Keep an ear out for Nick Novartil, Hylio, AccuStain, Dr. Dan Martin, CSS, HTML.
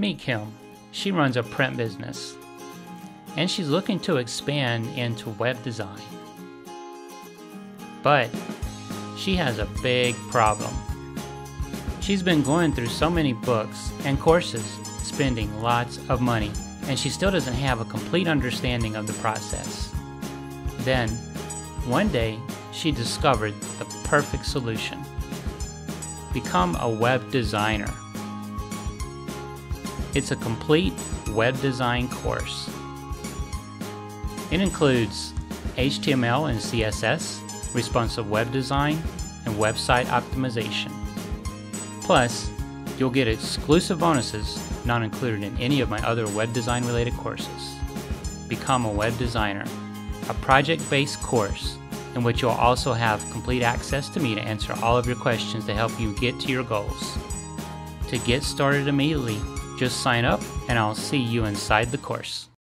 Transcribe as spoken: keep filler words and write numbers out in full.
meet Kim. She runs a print business, and she's looking to expand into web design. But she has a big problem. She's been going through so many books and courses, spending lots of money, and she still doesn't have a complete understanding of the process. Then, one day, she discovered the perfect solution. Become a web designer. It's a complete web design course. It includes H T M L and C S S, responsive web design, and website optimization. Plus, you'll get exclusive bonuses not included in any of my other web design related courses. Become a Web Designer, a project-based course in which you'll also have complete access to me to answer all of your questions to help you get to your goals. To get started immediately, just sign up and I'll see you inside the course.